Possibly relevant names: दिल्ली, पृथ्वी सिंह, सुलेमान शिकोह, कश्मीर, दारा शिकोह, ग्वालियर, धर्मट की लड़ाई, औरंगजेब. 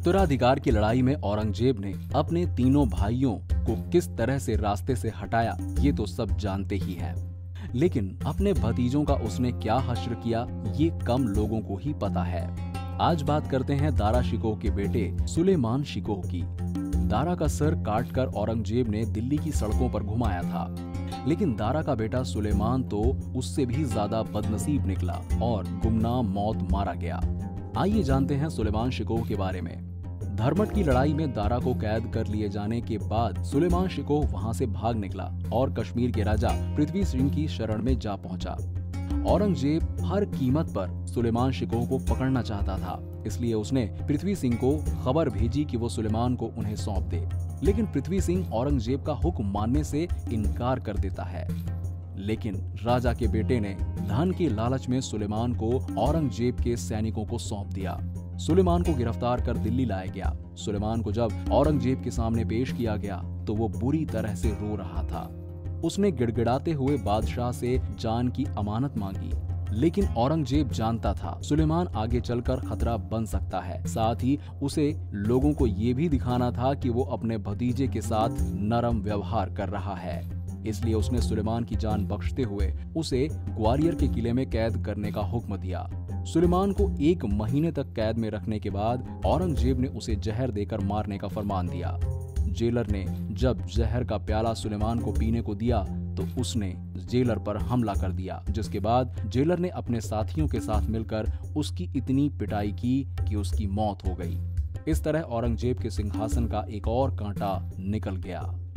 उत्तराधिकार की लड़ाई में औरंगजेब ने अपने तीनों भाइयों को किस तरह से रास्ते से हटाया ये तो सब जानते ही हैं, लेकिन अपने भतीजों का उसने क्या हश्र किया ये कम लोगों को ही पता है। आज बात करते हैं दारा शिकोह के बेटे सुलेमान शिकोह की। दारा का सर काटकर औरंगजेब ने दिल्ली की सड़कों पर घुमाया था, लेकिन दारा का बेटा सुलेमान तो उससे भी ज्यादा बदनसीब निकला और गुमनाम मौत मारा गया। आइए जानते हैं सुलेमान शिकोह के बारे में। धर्मट की लड़ाई में दारा को कैद कर लिए जाने के बाद सुलेमान शिकोह वहां से भाग निकला और कश्मीर के राजा पृथ्वी सिंह की शरण में जा पहुंचा। औरंगजेब हर कीमत पर सुलेमान शिकोह को पकड़ना चाहता था, इसलिए उसने पृथ्वी सिंह को खबर भेजी कि वो सुलेमान को उन्हें सौंप दे, लेकिन पृथ्वी सिंह औरंगजेब का हुक्म मानने से इनकार कर देता है। लेकिन राजा के बेटे ने धन के लालच में सुलेमान को औरंगजेब के सैनिकों को सौंप दिया। सुलेमान को गिरफ्तार कर दिल्ली लाया गया। सुलेमान को जब औरंगजेब के सामने पेश किया गया तो वो बुरी तरह से रो रहा था। उसने गिड़गिड़ाते हुए बादशाह से जान की अमानत मांगी, लेकिन औरंगजेब जानता था सुलेमान आगे चलकर खतरा बन सकता है। साथ ही उसे लोगों को ये भी दिखाना था कि वो अपने भतीजे के साथ नरम व्यवहार कर रहा है, इसलिए उसने सुलेमान की जान बख्शते हुए उसे ग्वालियर के किले में कैद करने का हुक्म दिया। सुलेमान को 1 महीने तक कैद में रखने के बाद औरंगजेब ने उसे जहर देकर मारने का फरमान दिया। जेलर ने जब जहर का प्याला सुलेमान को पीने को दिया तो उसने जेलर पर हमला कर दिया, जिसके बाद जेलर ने अपने साथियों के साथ मिलकर उसकी इतनी पिटाई की कि उसकी मौत हो गई। इस तरह औरंगजेब के सिंहासन का एक और कांटा निकल गया।